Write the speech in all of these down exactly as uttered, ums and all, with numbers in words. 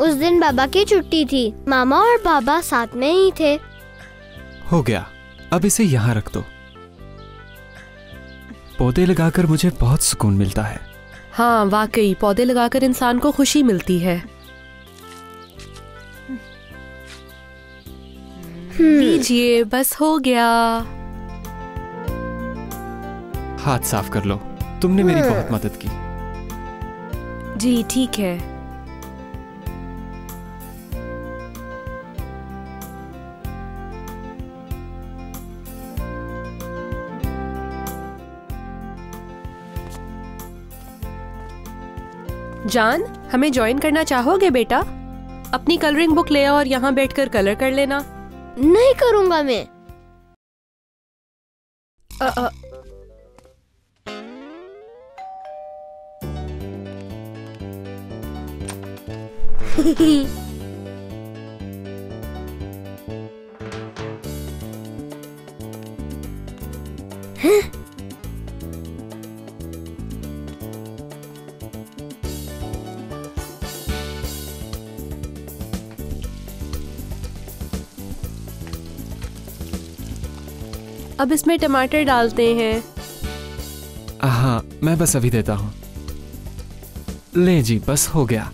उस दिन बाबा की छुट्टी थी, मामा और बाबा साथ में ही थे। हो गया, अब इसे यहाँ रख दो। पौधे लगाकर मुझे बहुत सुकून मिलता है। हाँ वाकई, पौधे लगाकर इंसान को खुशी मिलती है। लीजिए, बस हो गया। हाथ साफ कर लो, तुमने मेरी बहुत मदद की। जी ठीक है। जान, हमें ज्वाइन करना चाहोगे बेटा? अपनी कलरिंग बुक ले आओ और यहाँ बैठकर कलर कर लेना। नहीं करूँगा मैं। आ, आ, हाँ? अब इसमें टमाटर डालते हैं। हाँ, मैं बस अभी देता हूँ। ले जी, बस हो गया।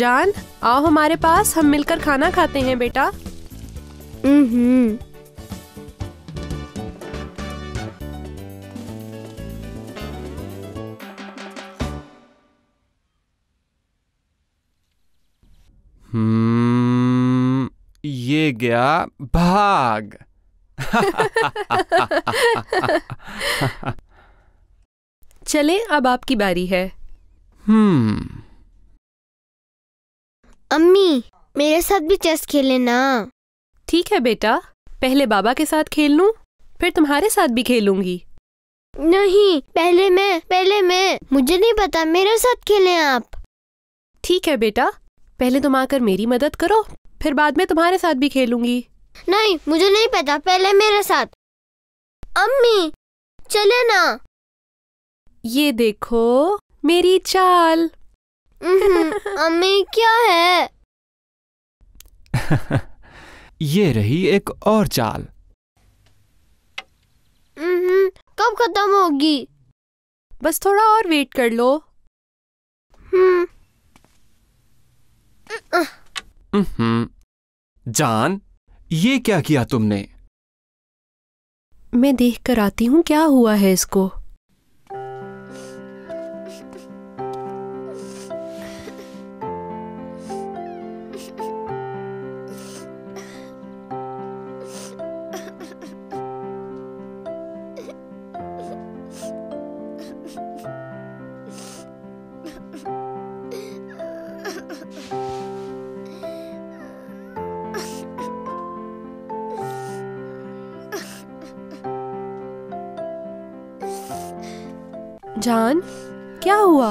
जान, आओ हमारे पास, हम मिलकर खाना खाते हैं बेटा। हम्म। हम्म, ये गया भाग। चले, अब आपकी बारी है। हम्म। अम्मी, मेरे साथ भी चेस खेले ना। ठीक है बेटा, पहले बाबा के साथ खेल लूं, फिर तुम्हारे साथ भी खेलूंगी। नहीं, पहले मैं, पहले मैं। मुझे नहीं पता, मेरे साथ खेलें आप। ठीक है बेटा, पहले तुम आकर मेरी मदद करो, फिर बाद में तुम्हारे साथ भी खेलूंगी। नहीं, मुझे नहीं पता, पहले मेरे साथ। अम्मी चले ना। ये देखो मेरी चाल। अम्मी क्या है? ये रही एक और चाल। कब खत्म होगी? बस थोड़ा और वेट कर लो। जान, ये क्या किया तुमने? मैं देख कर आती हूँ क्या हुआ है इसको। जान, क्या हुआ?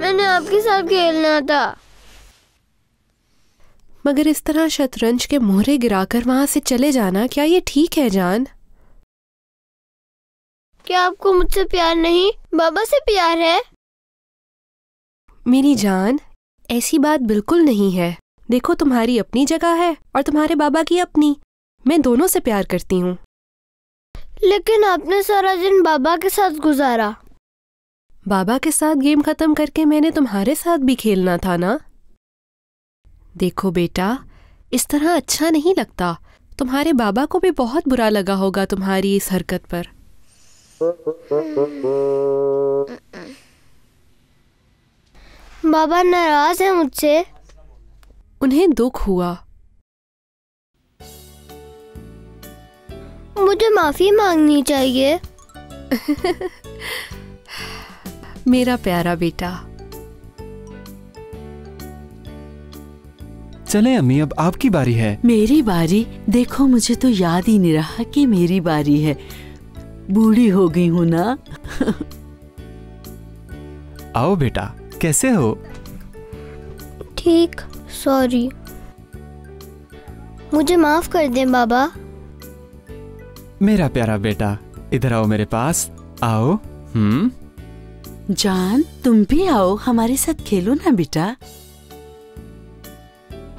मैंने आपके साथ खेलना था। मगर इस तरह शतरंज के मोहरे गिराकर वहां से चले जाना, क्या ये ठीक है जान? क्या आपको मुझसे प्यार नहीं, बाबा से प्यार है? मेरी जान, ऐसी बात बिल्कुल नहीं है। देखो, तुम्हारी अपनी जगह है और तुम्हारे बाबा की अपनी। मैं दोनों से प्यार करती हूँ। लेकिन आपने सारा दिन बाबा के साथ गुजारा। बाबा के साथ गेम खत्म करके मैंने तुम्हारे साथ भी खेलना था ना। देखो बेटा, इस तरह अच्छा नहीं लगता। तुम्हारे बाबा को भी बहुत बुरा लगा होगा तुम्हारी इस हरकत पर। बाबा नाराज है मुझसे। उन्हें दुख हुआ। मुझे माफी मांगनी चाहिए। मेरा प्यारा बेटा। चले अम्मी, अब आपकी बारी है। मेरी बारी? देखो, मुझे तो याद ही नहीं रहा कि मेरी बारी है। बूढ़ी हो गई हूँ ना। आओ बेटा, कैसे हो? ठीक, सॉरी। मुझे माफ कर दे बाबा। मेरा प्यारा बेटा, इधर आओ मेरे पास, आओ। हम्म, जान तुम भी आओ, हमारे साथ खेलो ना बेटा।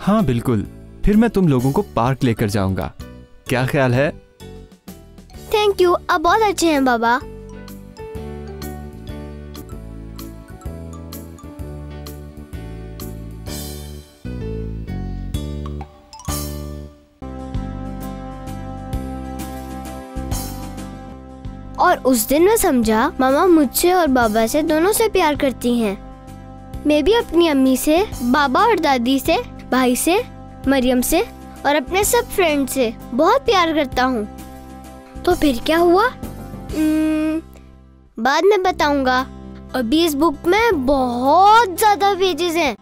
हाँ बिल्कुल, फिर मैं तुम लोगों को पार्क लेकर जाऊंगा, क्या ख्याल है? थैंक यू, आप बहुत अच्छे हैं बाबा। और उस दिन मैं समझा मामा मुझसे और बाबा से दोनों से प्यार करती हैं। मैं भी अपनी अम्मी से, बाबा और दादी से, भाई से, मरियम से और अपने सब फ्रेंड से बहुत प्यार करता हूँ। तो फिर क्या हुआ बाद में बताऊंगा। अभी इस बुक में बहुत ज्यादा पेजेस हैं।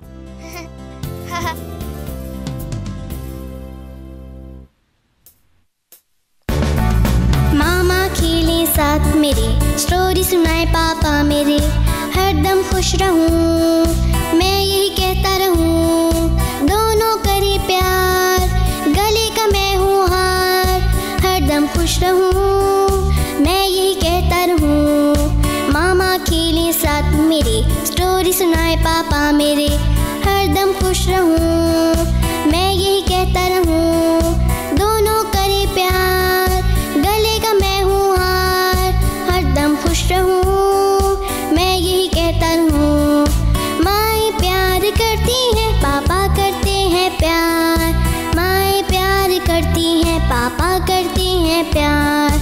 साथ मेरे स्टोरी सुनाए पापा मेरे, हरदम खुश रहूं, मैं यही कहता रहूं, दोनों करे प्यार, गले का मैं हूँ हार, हरदम खुश रहूं, मैं यही कहता रहूं। मामा खेले साथ मेरे, स्टोरी सुनाए पापा मेरे, हरदम खुश रहूं, मैं यही कहता रहूं, दोनों करे प्यार, खुश रहूं, मैं यही कहता रहूं। माँ प्यार करती हैं, पापा करते हैं प्यार, माँ प्यार करती हैं, पापा करते हैं प्यार।